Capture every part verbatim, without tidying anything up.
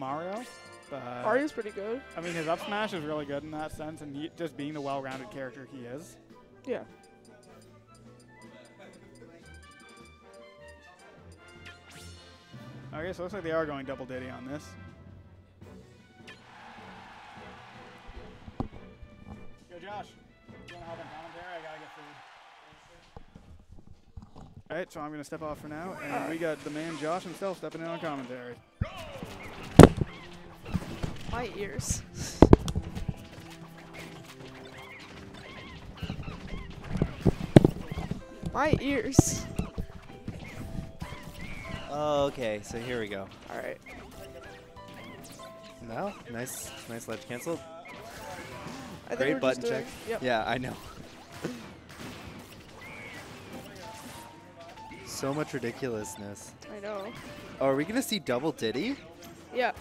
Mario. But Mario's pretty good. I mean, his up smash is really good in that sense, and he, just being the well-rounded character he is. Yeah. Okay, so it looks like they are going double Diddy on this. Yo, Josh. You want to hop in commentary? I gotta get food. All right, so I'm gonna step off for now, and we got the man Josh himself stepping in on commentary. My ears. My ears. Oh, okay, so here we go. Alright. No, nice, nice ledge cancel. I Great button check. Yep. Yeah, I know. So much ridiculousness. I know. Oh, are we gonna see double Diddy? Yeah.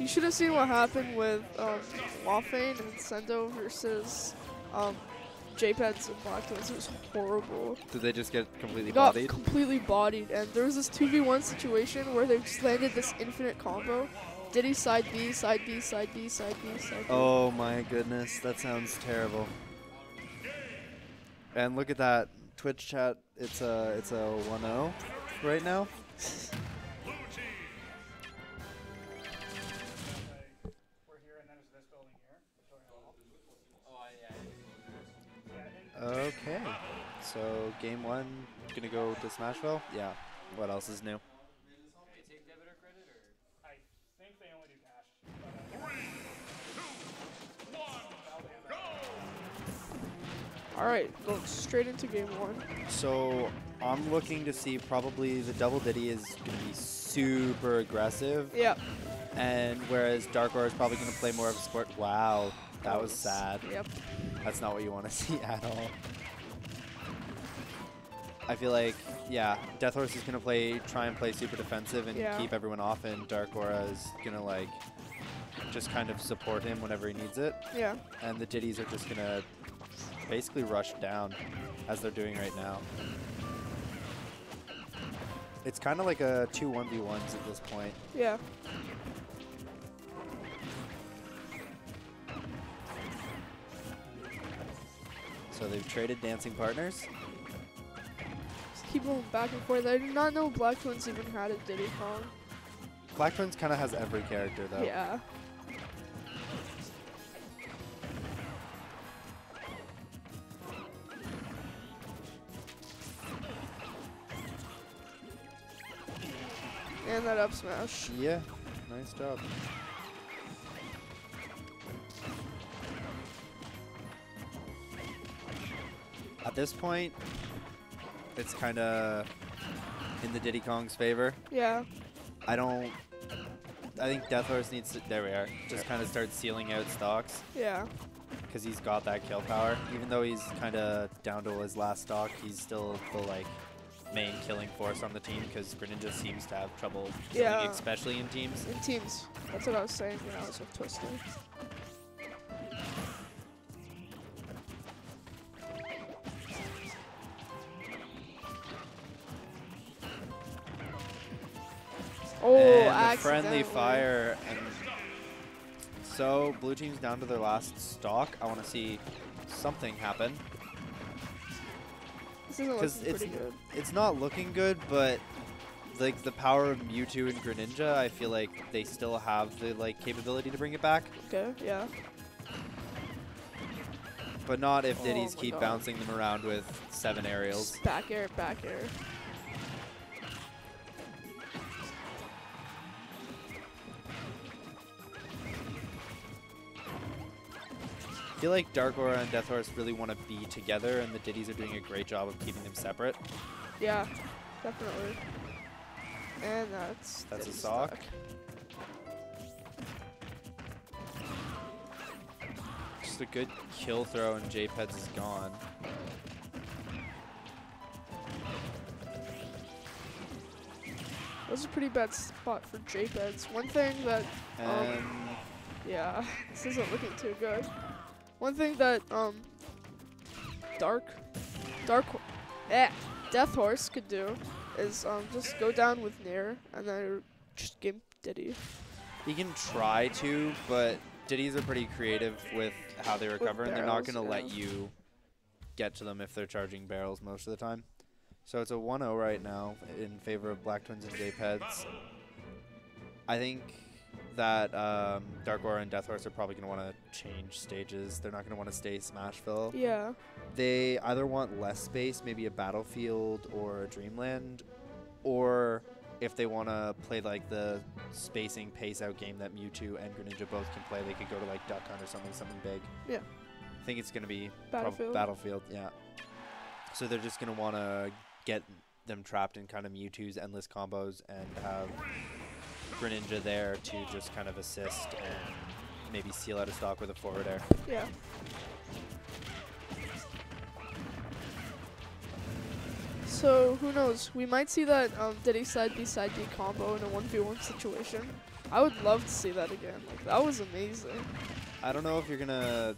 You should have seen what happened with um, Waffane and Sendo versus um, Jpeds and Black Twins. It was horrible. Did they just get completely they got bodied? Completely bodied, and there was this two v one situation where they just landed this infinite combo. Diddy side B, side B, side B, side B, side B. Oh my goodness, that sounds terrible. And look at that Twitch chat. It's a it's a one oh right now. Okay, so game one, gonna go to Smashville? Yeah, what else is new? Do they take debit or credit, or? I think they only do cash. Three, two, one, go! Alright, go straight into game one. So, I'm looking to see probably the double Diddy is gonna be super aggressive. Yeah. And whereas DarkAura is probably gonna play more of a sport. Wow, that was sad. Yep. That's not what you want to see at all. I feel like, yeah, Deathorse is gonna play, try and play super defensive and yeah. keep everyone off, and DarkAura is gonna like just kind of support him whenever he needs it. Yeah. And the Diddies are just gonna basically rush down as they're doing right now. It's kind of like a two one v ones at this point. Yeah. So they've traded dancing partners. Just keep going back and forth. I did not know Black Twins even had a Diddy Kong. Black Twins kind of has every character, though. Yeah. And that up smash. Yeah, nice job. At this point, it's kind of in the Diddy Kong's favor. Yeah. I don't. I think Deathorse needs to. There we are. Just kind of start sealing out stocks. Yeah. Because he's got that kill power. Even though he's kind of down to his last stock, he's still the like main killing force on the team. Because Greninja seems to have trouble killing, yeah. especially in teams. In teams. That's what I was saying when I was with Twister. Oh, and the friendly fire, and so blue team's down to their last stock. I want to see something happen. This isn't looking it's, pretty good. It's not looking good, but like the power of Mewtwo and Greninja, I feel like they still have the like capability to bring it back. Okay, yeah. But not if Diddy's oh keep God. bouncing them around with seven aerials. Just back air, back air. I feel like DarkAura and Deathorse really want to be together, and the Diddies are doing a great job of keeping them separate. Yeah, definitely. And that's that's a sock. Just a good kill throw, and Jpeds is gone. That was a pretty bad spot for Jpeds. One thing that, um, yeah, this isn't looking too good. One thing that um, Dark, Dark, eh, Deathorse could do is um, just go down with Nair and then just game Diddy. He can try to, but Diddy's are pretty creative with how they recover, and they're not going to let you get to them if they're charging barrels most of the time. So it's a one oh right now in favor of Black Twins and Jpeds. I think that um, DarkAura and Deathorse are probably going to want to change stages. They're not going to want to stay Smashville. Yeah. They either want less space, maybe a Battlefield or a Dreamland, or if they want to play like the spacing pace-out game that Mewtwo and Greninja both can play, they could go to like Duck Hunt or something, something big. Yeah. I think it's going to be Battlefield. Battlefield, yeah. So they're just going to want to get them trapped in kind of Mewtwo's endless combos and have Greninja there to just kind of assist and maybe seal out a stock with a forward air. Yeah. So who knows? We might see that um, Diddy side B side B combo in a one v one situation. I would love to see that again. Like, that was amazing. I don't know if you're gonna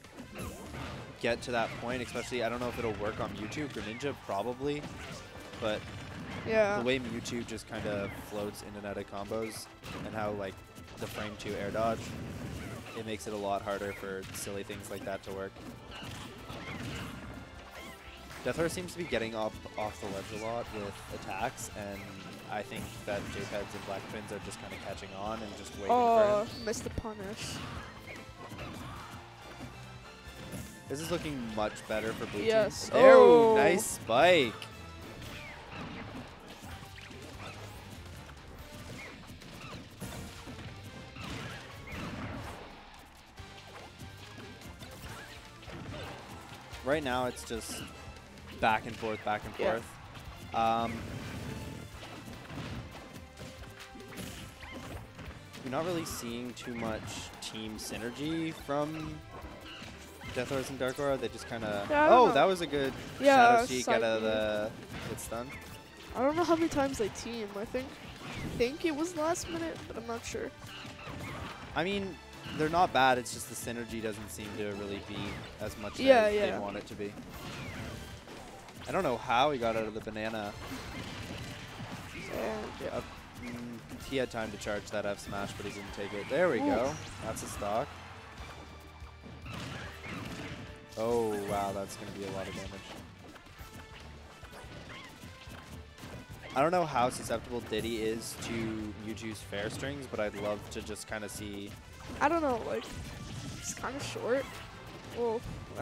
get to that point, especially I don't know if it'll work on Mewtwo. Greninja probably, but yeah, the way Mewtwo just kind of floats in and out of combos, and how like the frame two air dodge, it makes it a lot harder for silly things like that to work. Deathorse seems to be getting up off the ledge a lot with attacks, and I think that Jpeds and Black Twins are just kind of catching on and just waiting oh, for Oh, missed the punish. This is looking much better for Blue yes. Team. Yes. Oh, nice spike. Right now, it's just back and forth, back and yeah. forth. Um, you're not really seeing too much team synergy from Deathorse and DarkAura. They just kind of... Yeah, oh, know. that was a good yeah, Shadow Sheik out of the hit stun. I don't know how many times they team. I think, think it was last minute, but I'm not sure. I mean... They're not bad, it's just the synergy doesn't seem to really be as much yeah, as yeah. they want it to be. I don't know how he got out of the banana. So, yeah. uh, mm, he had time to charge that F smash, but he didn't take it. There we Ooh. go. That's a stock. Oh, wow, that's going to be a lot of damage. I don't know how susceptible Diddy is to Mewtwo's fair strings, but I'd love to just kind of see... I don't know, like, he's kind of short. Well,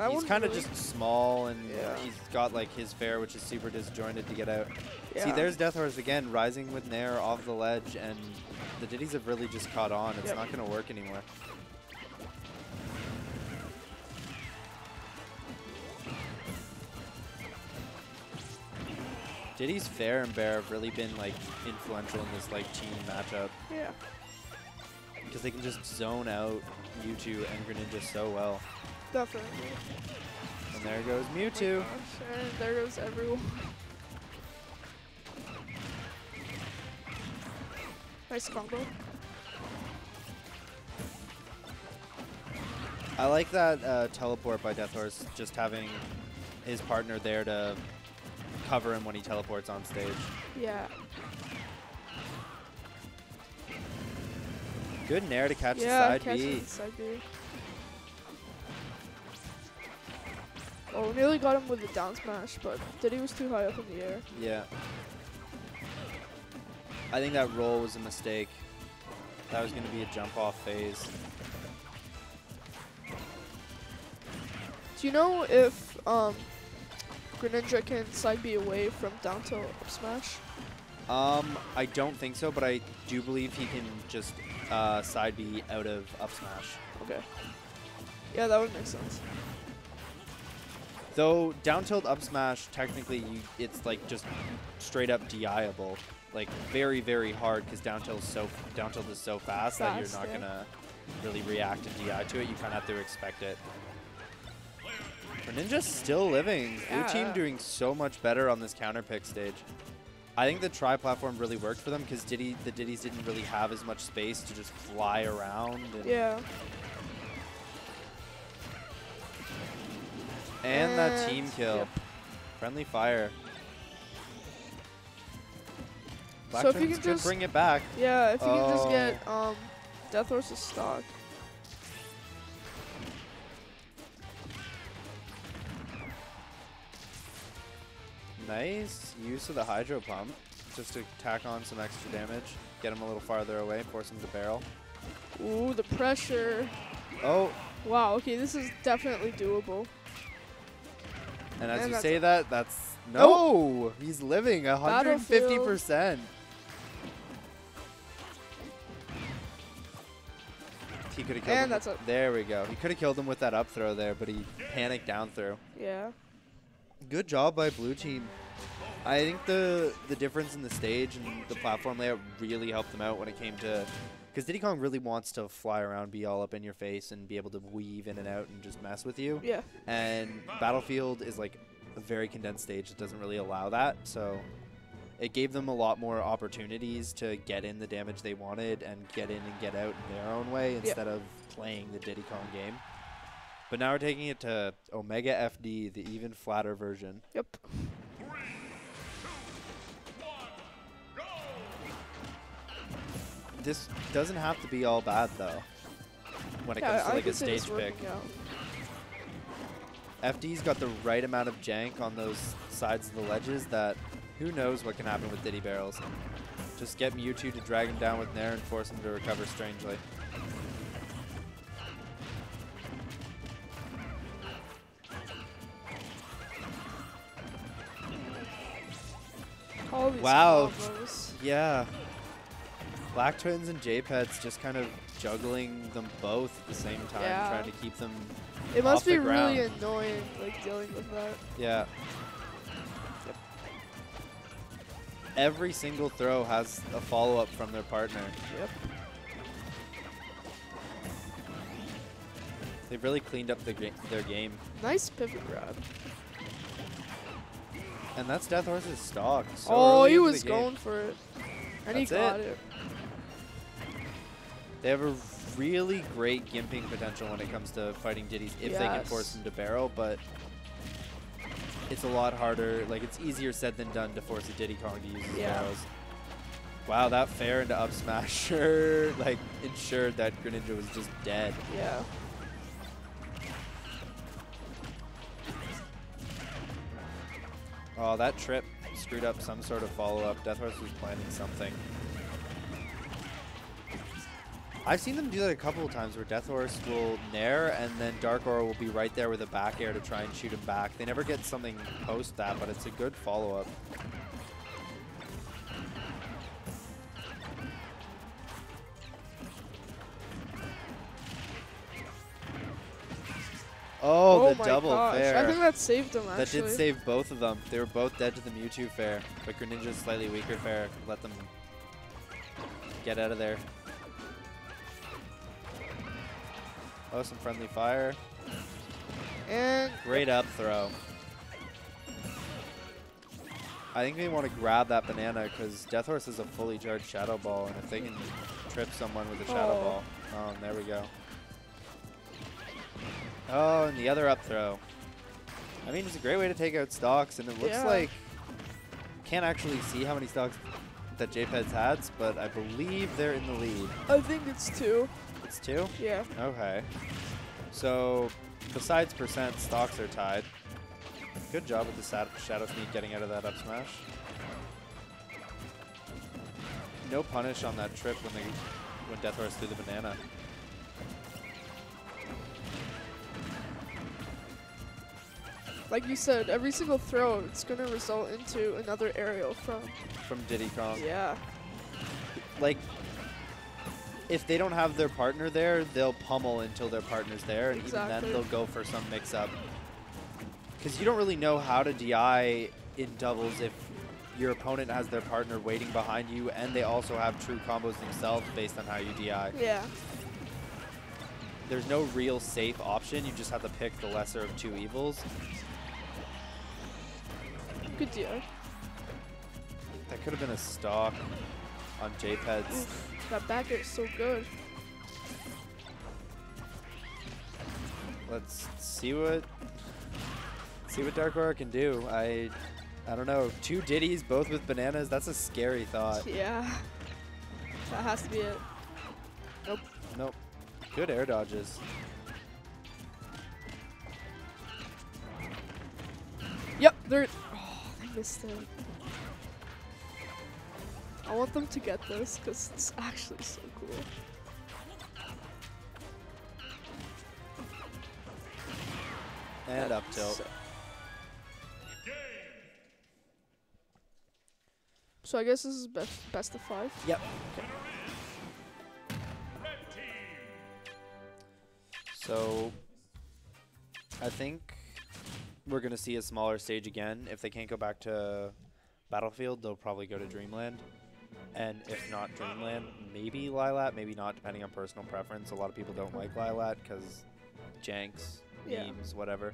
he's kind of really just small, and yeah. he's got, like, his fair, which is super disjointed to get out. Yeah. See, there's Deathorse again, rising with Nair off the ledge, and the Diddies have really just caught on. It's yep. not going to work anymore. Diddy's fair and bear have really been, like, influential in this, like, team matchup. Yeah. Because they can just zone out Mewtwo and Greninja so well. Definitely. And there goes Mewtwo. Oh gosh, and there goes everyone. Nice combo. I like that uh, teleport by Deathorse, just having his partner there to cover him when he teleports on stage. Yeah. Good Nair to catch yeah, the side B. The side B. Oh, nearly got him with the down smash, but Diddy was too high up in the air. Yeah. I think that roll was a mistake. That was going to be a jump off phase. Do you know if um, Greninja can side B away from down to up smash? Um, I don't think so, but I do believe he can just uh, side B out of up smash. Okay. Yeah, that would make sense. Though down tilt up smash, technically, you, it's like just straight up D I-able, like very very hard because down tilt so down tilt is so fast, fast that you're not yeah. gonna really react and D I to it. You kind of have to expect it. Greninja's still living. Yeah. Blue team doing so much better on this counter pick stage. I think the tri-platform really worked for them because Diddy, the Diddies didn't really have as much space to just fly around. And yeah. And, and that team kill. Yep. Friendly fire. Black so if you can just bring it back. Yeah, if you oh. can just get um, Deathorse is stock. Nice use of the hydro pump, just to tack on some extra damage, get him a little farther away, force him to barrel. Ooh, the pressure. Oh. Wow, okay, this is definitely doable. And as and you say that, that's... No! Oh. He's living one hundred fifty percent. He could have killed and him. That's a there we go. He could have killed him with that up throw there, but he panicked down through. Yeah. Good job by Blue Team. I think the the difference in the stage and the platform layout really helped them out when it came to... Because Diddy Kong really wants to fly around, be all up in your face, and be able to weave in and out and just mess with you. Yeah. And Battlefield is like a very condensed stage that doesn't really allow that. So it gave them a lot more opportunities to get in the damage they wanted and get in and get out in their own way instead yeah. of playing the Diddy Kong game. But now we're taking it to Omega F D, the even flatter version. Yep. This doesn't have to be all bad, though, when it yeah, comes to I like a stage pick. Out. F D's got the right amount of jank on those sides of the ledges that who knows what can happen with Diddy barrels. Just get Mewtwo to drag him down with Nair and force him to recover strangely. All these wow. Combos. Yeah. Black Twins and Jpeds just kind of juggling them both at the same time, yeah. trying to keep them It off must the be ground. Really annoying, like, dealing with that. Yeah. Yep. Every single throw has a follow-up from their partner. Yep. They've really cleaned up the their game. Nice pivot grab. And that's Deathorse's stock. So oh, he was going for it. And that's he got it. it. They have a really great gimping potential when it comes to fighting Diddies if yes. they can force them to barrel, but it's a lot harder. Like, it's easier said than done to force a Diddy Kong to use his yeah. barrels. Wow, that fair into up smash sure like ensured that Greninja was just dead. Yeah. Oh, that trip screwed up some sort of follow-up. Deathorse was planning something. I've seen them do that a couple of times where Deathorse will nair and then DarkAura will be right there with a back air to try and shoot him back. They never get something post that, but it's a good follow-up. Oh, oh, the double gosh. fair. I think that saved them, actually. That did save both of them. They were both dead to the Mewtwo fair, but Greninja's slightly weaker fair let them get out of there. Oh, some friendly fire. And great up throw. I think they want to grab that banana because Deathorse is a fully charged Shadow Ball, and if they can trip someone with a Shadow oh. Ball. Oh, there we go. Oh, and the other up throw. I mean, it's a great way to take out stocks, and it looks yeah. like... Can't actually see how many stocks that Jpeds had, but I believe they're in the lead. I think it's two. It's two? Yeah. Okay. So, besides percent, stocks are tied. Good job with the Shadow Sheik getting out of that up smash. No punish on that trip when, they, when Deathorse threw the banana. Like you said, every single throw, it's going to result into another aerial from... From Diddy Kong. Yeah. Like, if they don't have their partner there, they'll pummel until their partner's there, and exactly. even then they'll go for some mix-up. Because you don't really know how to D I in doubles if your opponent has their partner waiting behind you, and they also have true combos themselves based on how you D I. Yeah. There's no real safe option. You just have to pick the lesser of two evils. Good deal. That could have been a stock on Jpeds. That back air is so good. Let's see what see what DarkAura can do. I I don't know. Two Diddies, both with bananas. That's a scary thought. Yeah. That has to be it. Nope. Nope. Good air dodges. Yep, they're... Oh, I missed it. I want them to get this, because it's actually so cool. And up tilt. So, so I guess this is best, best of five? Yep. Okay. So I think we're going to see a smaller stage again. If they can't go back to Battlefield, they'll probably go to Dreamland. And if not Dreamland, maybe Lilat, maybe not, depending on personal preference. A lot of people don't like Lilat because janks, yeah. memes, whatever.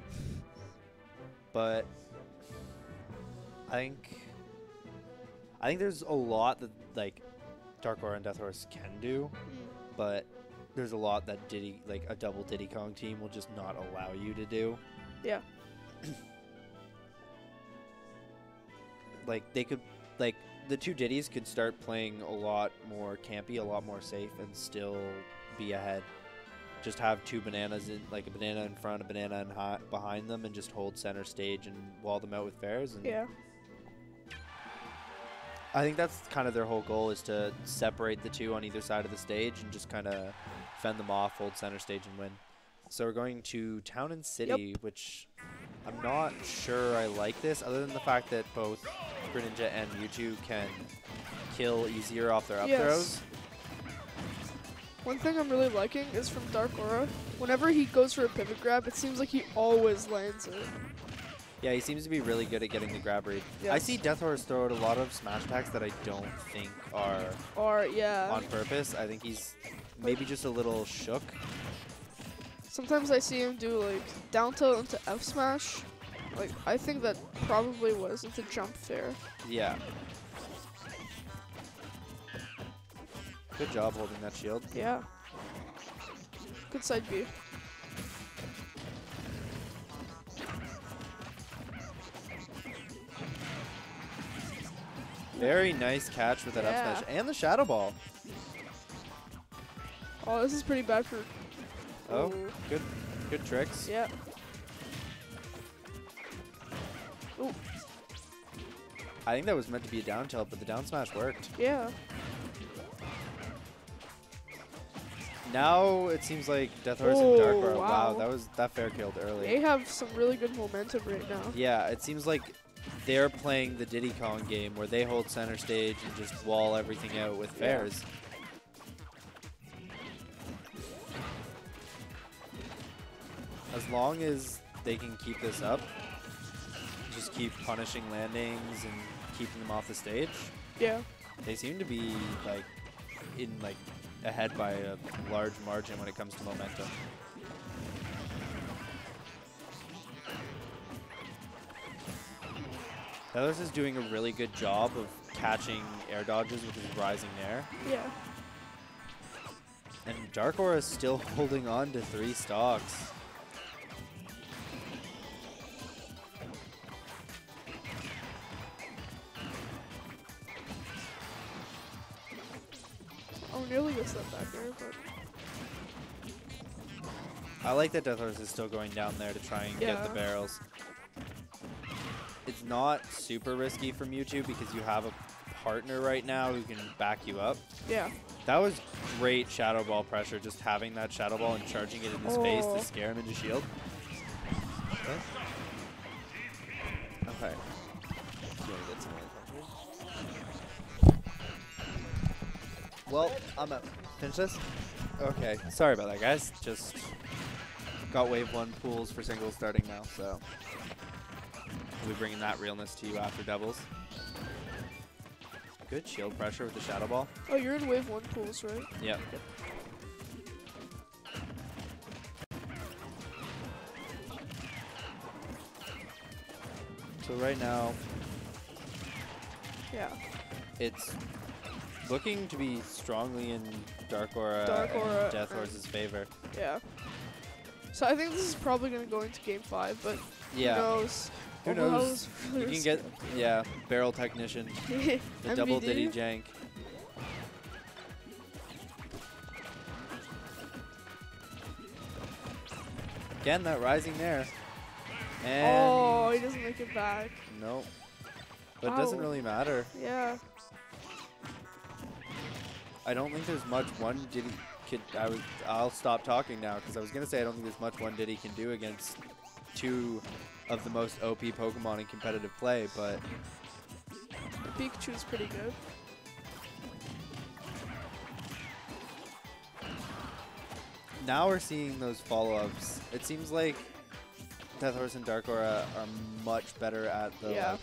But I think I think there's a lot that like DarkAura and Deathorse can do, mm. but there's a lot that Diddy, like a double Diddy Kong team, will just not allow you to do. Yeah. Like they could, like the two Diddies could start playing a lot more campy, a lot more safe, and still be ahead. Just have two bananas in, like a banana in front, a banana in high, behind them, and just hold center stage and wall them out with bears. And yeah. I think that's kind of their whole goal, is to separate the two on either side of the stage and just kind of fend them off, hold center stage, and win. So we're going to Town and City, yep. which I'm not sure I like this, other than the fact that both Greninja and Mewtwo can kill easier off their up yes. throws. One thing I'm really liking is from DarkAura, whenever he goes for a pivot grab, it seems like he always lands it. Yeah, he seems to be really good at getting the grab read. Yes. I see Deathorse throw out a lot of smash attacks that I don't think are or, yeah. on purpose. I think he's maybe just a little shook. Sometimes I see him do like down tilt into F smash. Like I think that probably was into jump fair. Yeah. Good job holding that shield. Yeah. Good side B. Very nice catch with that yeah. up smash and the shadow ball. Oh, this is pretty bad for. Oh, ooh. good, good tricks. Yeah. Ooh. I think that was meant to be a down tilt, but the down smash worked. Yeah. Now it seems like Deathorse oh, and DarkAura. Wow. wow, that was that fair killed early. They have some really good momentum right now. Yeah, it seems like they're playing the Diddy Kong game where they hold center stage and just wall everything out with fairs. As long as they can keep this up, just keep punishing landings and keeping them off the stage. Yeah. They seem to be like in like ahead by a large margin when it comes to momentum. Deathorse is doing a really good job of catching air dodges with his rising air. Yeah. And DarkAura is still holding on to three stocks. Oh, nearly gets that back air, but... I like that Deathorse is still going down there to try and yeah. get the barrels. It's not super risky for Mewtwo because you have a partner right now who can back you up. Yeah. That was great Shadow Ball pressure, just having that Shadow Ball and charging it in his oh. face to scare him into shield. Okay. Okay. Well, I'm out. Finish this? Okay. Sorry about that, guys. Just got wave one pools for singles starting now, so... We'll be bringing that realness to you after doubles. Good shield pressure with the shadow ball. Oh, you're in wave one pools, right? Yep. yep. So right now, yeah, it's looking to be strongly in DarkAura, DarkAura and Deathorse's favor. Yeah. So I think this is probably going to go into game five, but yeah. who knows? Who knows? You can get, yeah, barrel technician, the M V D? Double Diddy jank. Again, that rising there. And oh, he doesn't make it back. Nope. But Ow. It doesn't really matter. Yeah. I don't think there's much one Diddy could. I was. I'll stop talking now because I was gonna say I don't think there's much one Diddy can do against two of the most O P Pokemon in competitive play. But Pikachu's pretty good. Now we're seeing those follow-ups. It seems like Deathorse and DarkAura are much better at the yeah. like,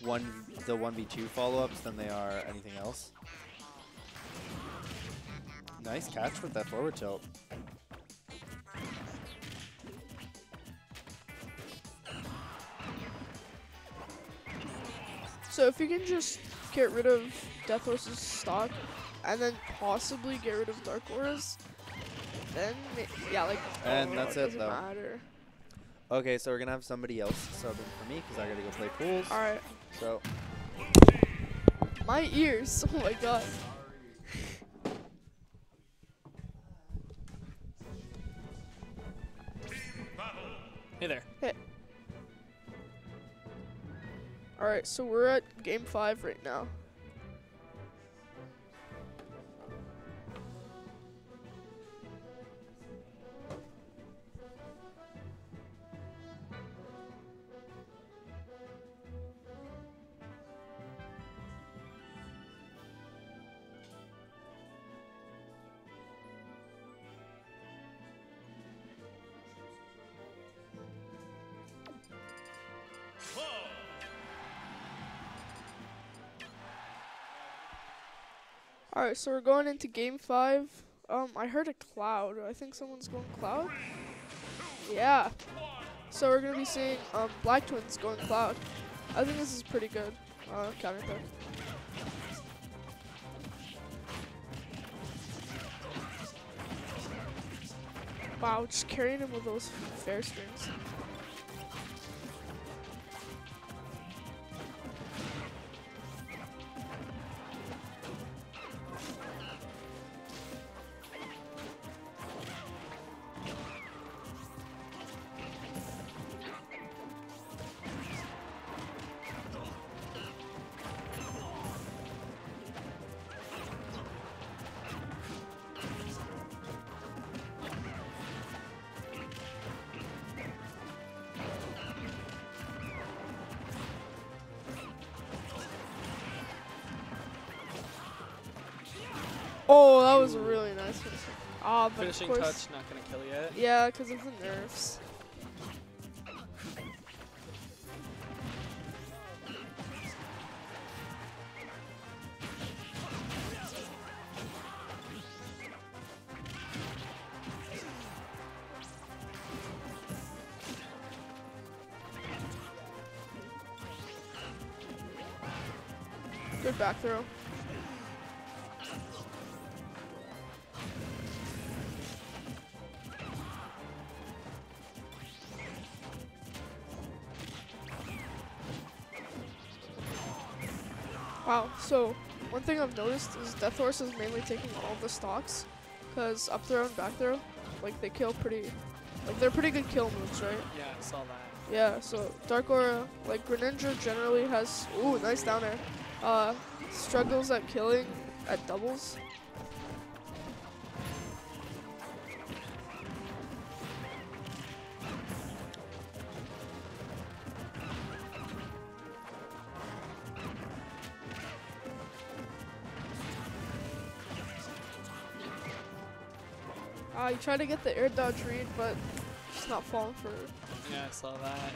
one the one v two follow-ups than they are anything else. Nice catch with that forward tilt. So if you can just get rid of Deathorse's stock and then possibly get rid of DarkAura's, then it, yeah, like and oh, that's it, it though. Matter. Okay, so we're gonna have somebody else subbing for me because I gotta go play pools. All right. So my ears. Oh my god. Hey there. Hey. All right, so we're at game five right now. Alright, so we're going into game five. Um, I heard a cloud. I think someone's going cloud. Yeah. So we're going to be seeing um, Black Twins going cloud. I think this is pretty good. Uh, counter pick. Wow, just carrying him with those fair strings. Oh, that was a really nice finish. Ah, but finishing of course touch, not gonna kill yet. Yeah, because of the nerfs. Good back throw. Wow, so one thing I've noticed is Deathorse is mainly taking all the stocks because up throw and back throw, like they kill pretty, like they're pretty good kill moves, right? Yeah, I saw that. Yeah, so DarkAura, like Greninja generally has, ooh, nice down air, uh, struggles at killing at doubles. I tried to get the air dodge read, but just not falling for it. Yeah, I saw that.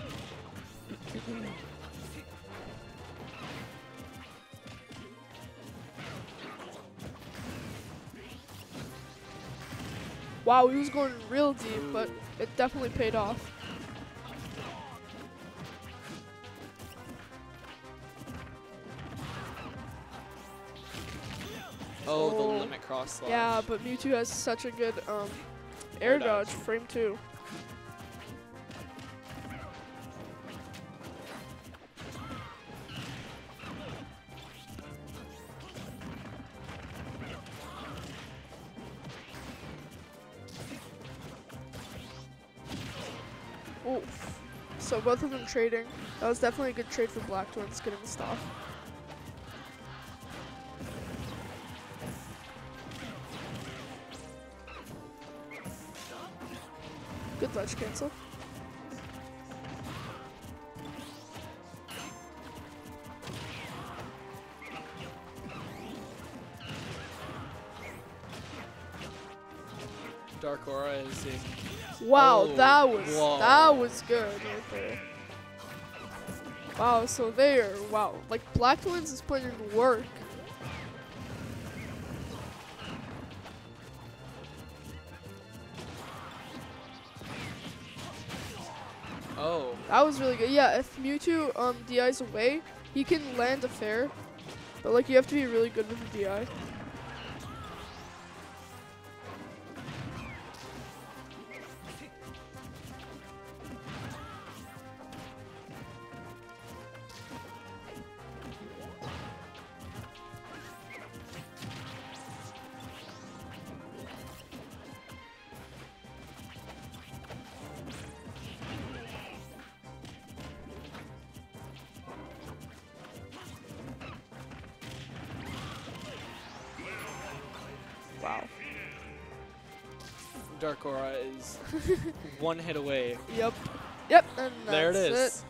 Wow, he was going real deep, but it definitely paid off. Oh, the limit cross slash. Yeah, but Mewtwo has such a good um, air, air dodge, dodge, frame two. Oof. So both of them trading. That was definitely a good trade for Black Twins getting the stuff. Good ledge cancel. DarkAura is in. Wow, oh, that was whoa. that was good right there. Wow, so there, wow, like Black Twins is putting in work. Oh, that was really good. Yeah, if Mewtwo um D I's away, he can land a fair, but like you have to be really good with the D I. Wow. DarkAura is one hit away. Yep. Yep. And that's there it is. It.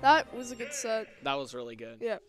That was a good set. That was really good. Yep.